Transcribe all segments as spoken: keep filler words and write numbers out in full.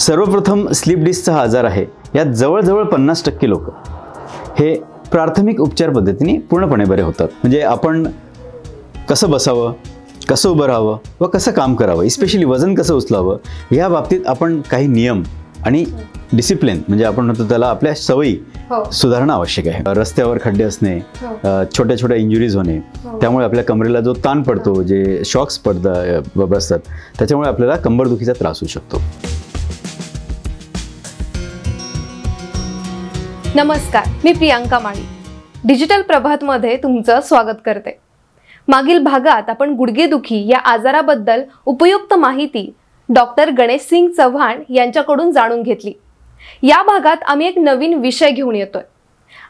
सर्वप्रथम स्लीप डिस्कचा हा आजार आहे यात जवळजवळ पन्नास टक्के लोक हे प्राथमिक उपचार पद्धतीने पूर्णपणे बरे होतात। म्हणजे आपण कसं बसावं, कसं उभं राहावं व कसं काम करावं, स्पेशली वजन कसं उचलावं या बाबतीत आपण काही नियम आणि डिसिप्लिन म्हणजे आपण म्हणतो त्याला आपल्या सवयी सुधारणं आवश्यक आहे। रस्त्यावर खड्डे असणे, छोट्या छोट्या इंजुरीज होणे, त्यामुळे आपल्या कमरेला जो ताण पडतो, जे शॉक्स पडतात बसतात, त्याच्यामुळे आपल्याला कंबरदुखीचा त्रास होऊ शकतो। नमस्कार, मी प्रियांका माळी डिजिटल प्रभात मध्ये तुमचं स्वागत करते। मागील भागात आपण गुडघेदुखी या आजाराबद्दल उपयुक्त माहिती डॉक्टर गणेश सिंह चव्हाण यांच्याकडून जाणून घेतली। या भागात आम्ही एक नवीन विषय घेऊन येतोय।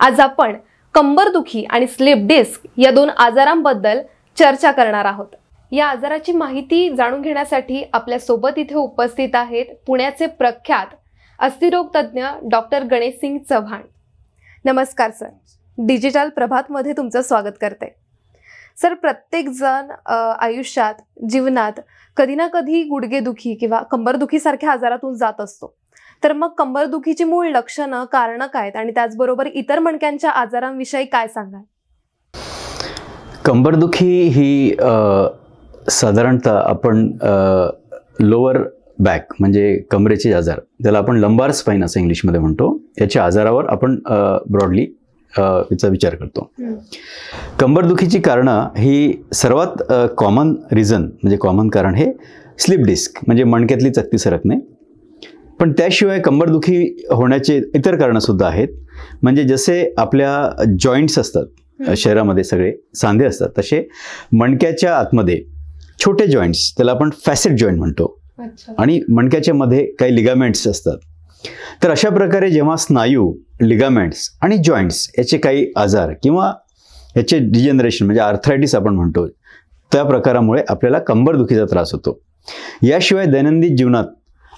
आज आपण कंबरदुखी आणि स्लीप डिस्क या दोन आजारांबद्दल चर्चा करणार आहोत। या आजाराची माहिती जाणून घेण्यासाठी आपल्या सोबत इथे उपस्थित आहेत पुण्याचे प्रख्यात अस्थिरोग तज्ञ डॉक्टर गणेश सिंह चव्हाण। नमस्कार सर, डिजिटल प्रभात मध्ये तुमचं स्वागत करते। सर, प्रत्येक जण आयुष्यात जीवनात कधी ना कधी गुडघेदुखी किंवा कंबरदुखी सारख्या आजारातून जात असतो। तर मग कंबरदुखीची मूळ लक्षणं कारणं काय आहेत आणि त्याचबरोबर इतर मणक्यांच्या आजारांविषयी काय सांगाल? कंबरदुखी ही साधारणतः आपण लोअर बॅक म्हणजे कमरेचे आजार, ज्याला आपण लंबार स्पाइन असं इंग्लिशमध्ये म्हणतो, याच्या आजारावर आपण ब्रॉडली याचा विचार करतो। कंबरदुखीची कारणं ही सर्वात कॉमन रिझन म्हणजे कॉमन कारण हे स्लीप डिस्क म्हणजे मणक्यातली चकती सरकणे, पण त्याशिवाय कंबरदुखी होण्याचे इतर कारणंसुद्धा आहेत। म्हणजे जसे आपल्या जॉईंट्स असतात शरीरामध्ये, सगळे सांधे असतात, तसे मणक्याच्या आतमध्ये छोटे जॉईंट्स, त्याला आपण फॅसेट जॉईंट म्हणतो, आणि मणक्याच्या मध्ये काही लिगामेंट्स असतात। तर अशा प्रकारे जेव्हा स्नायू, लिगामेंट्स आणि जॉईंट्स याचे काही आजार किंवा याचे डिजनरेशन म्हणजे आर्थरायटिस आपण म्हणतो, त्या प्रकारामुळे आपल्याला कंबरदुखीचा त्रास होतो। याशिवाय दैनंदिन जीवनात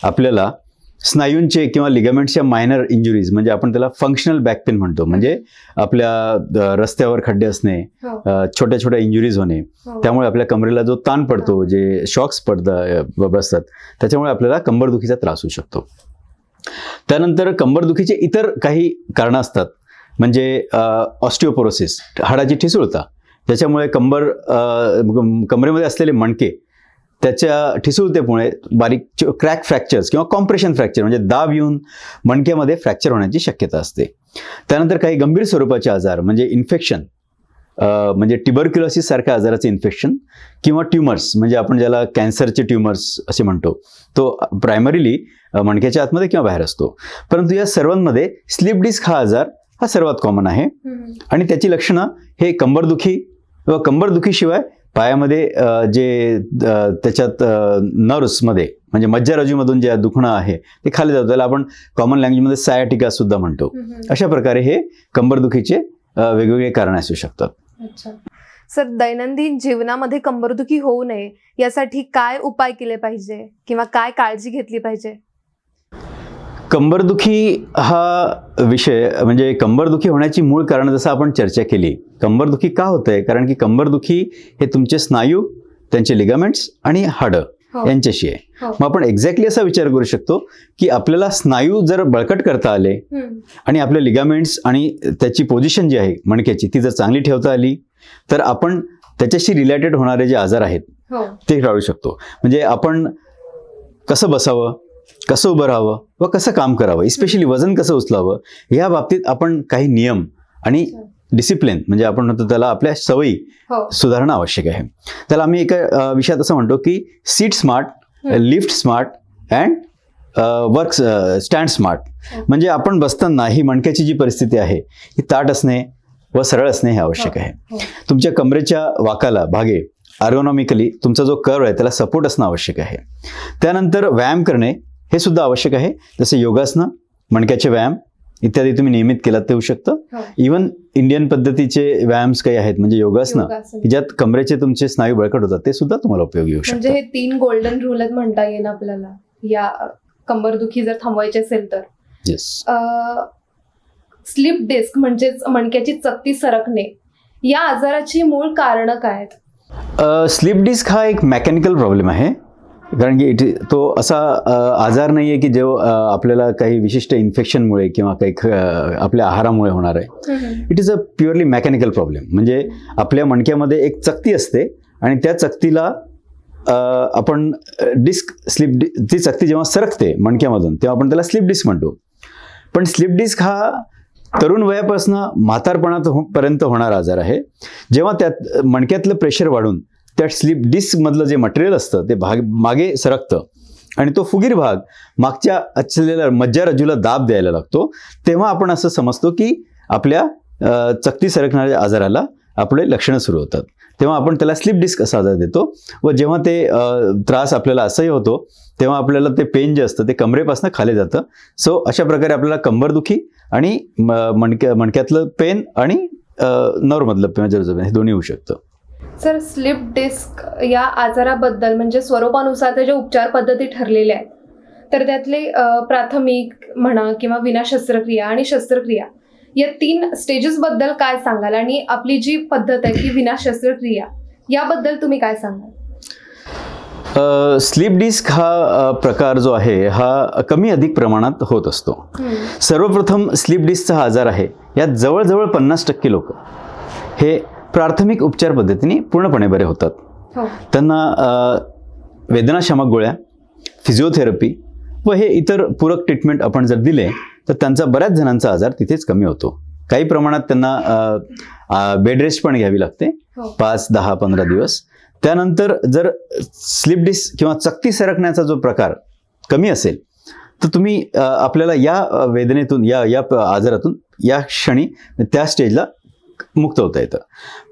आपल्याला स्नायूंचे किंवा लिगामेंट्सच्या मायनर इंजुरीज म्हणजे आपण त्याला फंक्शनल बॅक पेन म्हणतो, म्हणजे आपल्या रस्त्यावर खड्डे असणे, छोट्या छोट्या इंजुरीज होणे, त्यामुळे आपल्या कमरेला जो ताण पडतो, जे शॉक्स पडतात बसतात, त्याच्यामुळे आपल्याला कंबरदुखीचा त्रास होऊ शकतो। त्यानंतर कंबरदुखीचे इतर काही कारणं असतात, म्हणजे ऑस्टिओपोरोसिस, हाडाची ठिसूळता, ज्याच्यामुळे कंबर कमरेमध्ये असलेले मणके त्याच्या ठिसूळतेमुळे बारीक क्रॅक फ्रॅक्चर्स किंवा कॉम्प्रेशन फ्रॅक्चर म्हणजे दाब येऊन मणक्यामध्ये फ्रॅक्चर होण्याची शक्यता असते। त्यानंतर काही गंभीर स्वरूपाचे आजार म्हणजे इन्फेक्शन म्हणजे ट्युबरक्युलोसिस सारख्या आजाराचे इन्फेक्शन किंवा ट्युमर्स म्हणजे आपण ज्याला कॅन्सरचे ट्युमर्स असे म्हणतो, तो प्रायमरीली मणक्याच्या आतमध्ये किंवा बाहेर असतो। परंतु या सर्वांमध्ये स्लीप डिस्क हा आजार हा सर्वात कॉमन आहे आणि त्याची लक्षणं हे कंबरदुखी व कंबरदुखीशिवाय पायामध्ये जे त्याच्यात नर्व्समध्ये म्हणजे मज्जारज्जूमधून जे दुखणं आहे ते खाली जातं, त्याला आपण कॉमन लँग्वेजमध्ये सायॅटिका सुद्धा म्हणतो। अशा प्रकारे हे कंबरदुखीचे वेगवेगळे कारण असू शकतात। अच्छा सर, दैनंदिन जीवनामध्ये कंबरदुखी होऊ नये यासाठी काय उपाय केले पाहिजे किंवा काय काळजी घेतली पाहिजे? कंबरदुखी हा विषय म्हणजे कंबरदुखी होण्याची मूळ कारण जसं आपण चर्चा केली, कंबरदुखी का होते कारण की कंबरदुखी हे तुमचे स्नायू, त्यांचे लिगामेंट्स आणि हाडं यांच्याशी आहे। मग आपण एक्झॅक्टली असा विचार करू शकतो की आपल्याला स्नायू जर बळकट करता आले आणि आपले लिगामेंट्स आणि त्याची पोझिशन जी आहे मणक्याची ती जर चांगली ठेवता आली तर आपण त्याच्याशी रिलेटेड होणारे जे आजार आहेत ते टाळू शकतो। म्हणजे आपण कसं बसावं, कसं उभं राहावं व कसं काम करावं, स्पेशली वजन कसं उचलावं या बाबतीत आपण काही नियम आणि डिसिप्लिन म्हणजे आपण म्हणतो त्याला आपल्या सवयी सुधारणं आवश्यक आहे। त्याला आम्ही एका विषयात असं म्हणतो की seat smart, lift smart and work stand smart. म्हणजे आपण बसताना ही मणक्याची जी परिस्थिती आहे ही ताट असणे व सरळ असणे हे आवश्यक आहे। तुमच्या कमरेच्या वाकाला भागे एर्गोनॉमिकली तुमचा जो कर्व आहे त्याला सपोर्ट असणं आवश्यक आहे। त्यानंतर व्यायाम करणे हे सुद्धा आवश्यक आहे, जसे योगासनं, मणक्याचे व्यायाम इत्यादी तुम्ही नियमित केलात ते होऊ शकतं। इवन इंडियन पद्धतीचे व्यायाम्स काही आहेत म्हणजे योगासनं ज्यात कमरेचे तुमचे स्नायू बळकट होतात ते सुद्धा तुम्हाला उपयोगी होऊ शकतं। म्हणजे हे तीन गोल्डन रूल म्हणता येईल आपल्याला या कंबरदुखी जर थांबवायची असेल तर। स्लीप डिस्क म्हणजे मणक्याची चकती सरकणे या आजाराची मूळ कारणं काय आहेत? स्लीप डिस्क हा एक मेकॅनिकल प्रॉब्लेम आहे कारण की इट तो असा आजार नाही आहे की जो आपल्याला काही विशिष्ट इन्फेक्शनमुळे किंवा काही आपल्या आहारामुळे होणार आहे. It is a purely mechanical problem. म्हणजे आपल्या मणक्यामध्ये एक चकती असते आणि त्या चकतीला आपण डिस्क स्लिप, ती चकती जेव्हा सरकते मणक्यामधून तेव्हा आपण त्याला स्लिप डिस्क म्हणतो. पण स्लिप डिस्क हा तरुण वयापासून म्हातारपणापर्यंत होणारा आजार आहे. जेव्हा त्यात मणक्यातलं प्रेशर वाढून त्या स्लिप डिस्कमधलं जे मटेरियल असतं ते भाग मागे सरकतं आणि तो फुगीर भाग मागच्या असलेल्या मज्जारज्जूला दाब द्यायला लागतो. तेव्हा आपण असं समजतो की आपल्या चकती सरकणाऱ्या आजाराला आपले लक्षणं सुरू होतात. तेव्हा आपण त्याला स्लिप डिस्क असा आजार देतो. व जेव्हा ते त्रास आपल्याला असंही होतो तेव्हा आपल्याला ते पेन जे असतं ते कमरेपासून खाली जातं. सो अशा प्रकारे आपल्याला कंबरदुखी आणि मणक्या मणक्यातलं पेन आणि नवरमधलं पेन जरजर हे दोन्ही होऊ शकतं. सर, स्लिप डिस्क या आजाराबद्दल म्हणजे स्वरूपानुसार त्याच्या उपचार पद्धती ठरलेल्या आहेत, तर त्यातले प्राथमिक म्हणा किंवा विना शस्त्रक्रिया आणि शस्त्रक्रिया या तीन स्टेजेसबद्दल काय सांगाल, आणि आपली जी पद्धत आहे की विना शस्त्रक्रिया याबद्दल तुम्ही काय सांगाल? स्लिप डिस्क हा प्रकार जो आहे हा कमी अधिक प्रमाणात होत असतो. सर्वप्रथम स्लिप डिस्कचा हा आजार आहे यात जवळजवळ पन्नास टक्के लोक हे प्राथमिक उपचार पद्धतीने पूर्णपणे बरे होतात. त्यांना वेदनाशामक गोळ्या, फिजिओथेरपी व हे इतर पूरक ट्रीटमेंट आपण जर दिले तर त्यांचा बऱ्याच जणांचा आजार तिथेच कमी होतो. काही प्रमाणात त्यांना बेड रेस्ट पण घ्यावी लागते, पाच दहा पंधरा दिवस. त्यानंतर जर स्लिप डिस्क किंवा चकती सरकण्याचा जो प्रकार कमी असेल तर तुम्ही आपल्याला या वेदनेतून या या आजारातून या क्षणी त्या स्टेजला मुक्त होता येतं.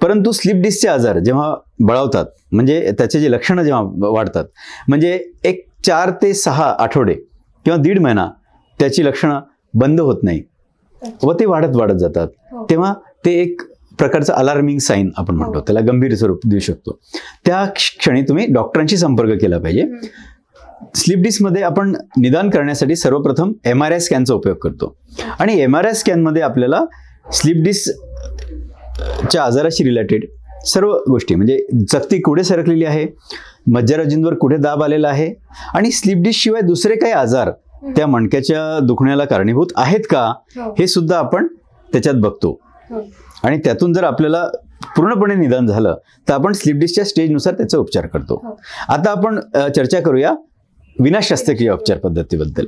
परंतु स्लिप डिस्कचे आजार जेव्हा बळावतात म्हणजे त्याचे जे लक्षणं जेव्हा वाढतात म्हणजे एक चार ते सहा आठवडे किंवा दीड महिना त्याची लक्षणं बंद होत नाही व ते वाढत वाढत जातात, तेव्हा ते एक प्रकारचं अलार्मिंग साईन आपण म्हणतो, त्याला गंभीर स्वरूप देऊ शकतो. त्या क्षणी तुम्ही डॉक्टरांशी संपर्क केला पाहिजे. स्लिप डिस्कमध्ये आपण निदान करण्यासाठी सर्वप्रथम एम आर आय स्कॅनचा उपयोग करतो आणि एम आर आय स्कॅनमध्ये आपल्याला स्लिप डिस्क च्या आजाराशी रिलेटेड सर्व गोष्टी म्हणजे चकती कुठे सरकलेली आहे, मज्जारज्जूंवर कुठे दाब आलेला आहे आणि स्लिप डिस्क शिवाय दुसरे काही आजार त्या मणक्याच्या दुखण्याला कारणीभूत आहेत का हे सुद्धा आपण त्याच्यात बघतो. आणि त्यातून जर आपल्याला पूर्णपणे निदान झालं तर आपण स्लिप डिस्कच्या स्टेजनुसार त्याचा उपचार करतो. आता आपण चर्चा करूया विना शस्त्रक्रिया उपचार पद्धतीबद्दल.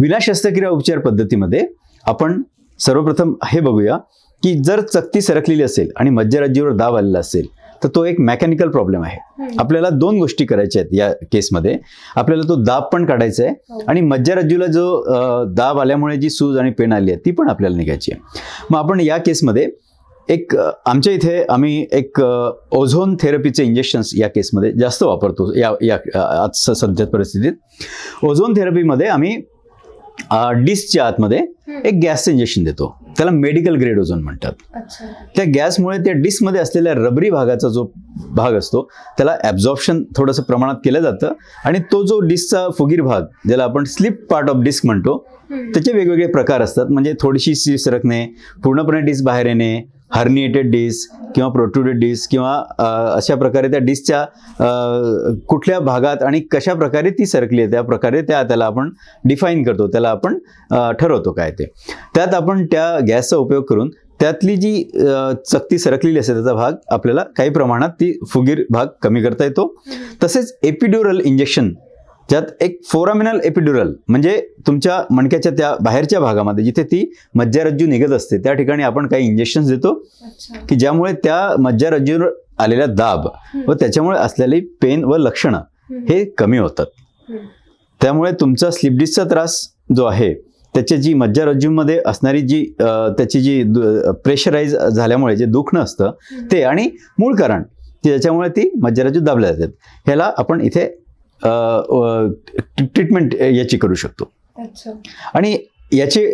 विना शस्त्रक्रिया उपचार पद्धतीमध्ये आपण सर्वप्रथम हे बघूया की जर चकती सरकलेली असेल आणि मज्जारज्जूवर दाब आलेला असेल तर तो एक मेकॅनिकल प्रॉब्लेम आहे. आपल्याला दोन गोष्टी करायच्या आहेत या केसमध्ये. आपल्याला तो दाब पण काढायचा आहे आणि मज्जारज्जूला जो दाब आल्यामुळे जी सूज आणि पेन आली आहे ती पण आपल्याला निघायची आहे. मग आपण या केसमध्ये एक आमच्या इथे आम्ही एक ओझोन थेरपीचे इंजेक्शन्स या केसमध्ये जास्त वापरतो. या या आज सध्या परिस्थितीत ओझोन थेरपीमध्ये आम्ही डिस्कच्या आतमध्ये एक गॅसचं इंजेक्शन देतो, त्याला मेडिकल ग्रेड ओझोन म्हणतात. त्या गॅसमुळे त्या डिस्कमध्ये असलेल्या रबरी भागाचा जो भाग असतो त्याला ॲब्झॉर्प्शन थोडंसं प्रमाणात केलं जातं आणि तो जो डिस्कचा फुगीर भाग ज्याला आपण स्लिप पार्ट ऑफ डिस्क म्हणतो त्याचे वेगवेगळे प्रकार असतात. म्हणजे थोडीशी सी सरकणे, पूर्णपणे डिस्क बाहेर येणे, हर्निएटेड डिस्क किंवा प्रोट्रुडेड डिस्क किंवा अशा प्रकारे त्या डिस्कच्या कुठल्या भागात आणि कशा प्रकारे ती सरकली आहे त्या प्रकारे त्या त्याला आपण डिफाईन करतो, त्याला आपण ठरवतो काय ते. त्यात आपण त्या गॅसचा उपयोग करून त्यातली जी चकती सरकलेली असते त्याचा भाग आपल्याला काही प्रमाणात ती फुगीर भाग कमी करता येतो. तसेच एपिड्युरल इंजेक्शन ज्यात एक फोरामिनल एपिड्युरल म्हणजे तुमच्या मणक्याच्या त्या बाहेरच्या भागामध्ये जिथे ती मज्जारज्जू निघत असते त्या ठिकाणी आपण काही इंजेक्शन्स देतो की ज्यामुळे त्या मज्जारज्जूवर आलेला दाब व त्याच्यामुळे असलेली पेन व लक्षणं हे कमी होतात. त्यामुळे तुमचा स्लिप डिस्कचा त्रास जो आहे त्याची जी मज्जारज्जूमध्ये असणारी जी त्याची जी प्रेशराईज झाल्यामुळे जे दुखणं असतं ते आणि मूळ कारण त्याच्यामुळे ती मज्जारज्जू दाबल्या जातात, ह्याला आपण इथे ट्रीटमेंट याची करू शकतो. आणि याचे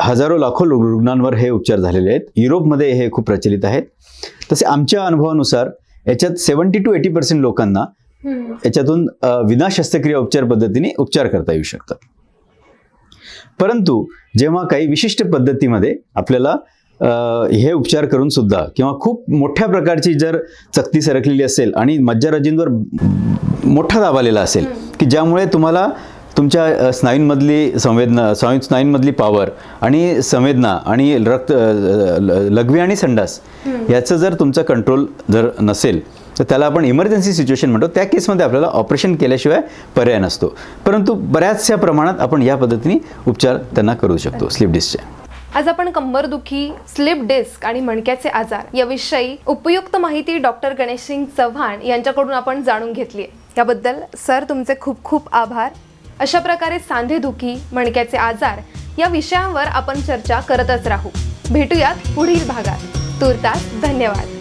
हजारो लाखो रुग्णांवर हे उपचार झालेले आहेत. युरोपमध्ये हे खूप प्रचलित आहेत. तसे आमच्या अनुभवानुसार याच्यात सेव्हन्टी टू एटी पर्सेंट लोकांना याच्यातून विना शस्त्रक्रिया उपचार पद्धतीने उपचार करता येऊ शकतात. परंतु जेव्हा काही विशिष्ट पद्धतीमध्ये आपल्याला हे उपचार करून सुद्धा किंवा खूप मोठ्या प्रकारची जर चकती सरकलेली असेल आणि मज्जारज्जूंवर मोठा दाब आलेला असेल की ज्यामुळे तुम्हाला तुमच्या स्नायूंमधली संवेदना स्नायूंमधली पावर आणि संवेदना आणि रक्त लघवी आणि संडास याचं जर तुमचा कंट्रोल जर नसेल तर त्याला आपण इमर्जन्सी सिच्युएशन म्हणतो. त्या केसमध्ये आपल्याला ऑपरेशन केल्याशिवाय पर्याय नसतो, परंतु बऱ्याचशा प्रमाणात आपण या पद्धतीने उपचार त्यांना करू शकतो स्लीप डिस्कचे. आज आपण कंबरदुखी, स्लिप डिस्क आणि मणक्याचे आजार याविषयी उपयुक्त माहिती डॉक्टर गणेश सिंग चव्हाण यांच्याकडून आपण जाणून घेतली आहे. याबद्दल सर तुमचे खूप खूप आभार. अशा प्रकारे सांधेदुखी, मणक्याचे आजार या विषयांवर आपण चर्चा करतच राहू. भेटूयात पुढील भागात. तूर्तास धन्यवाद.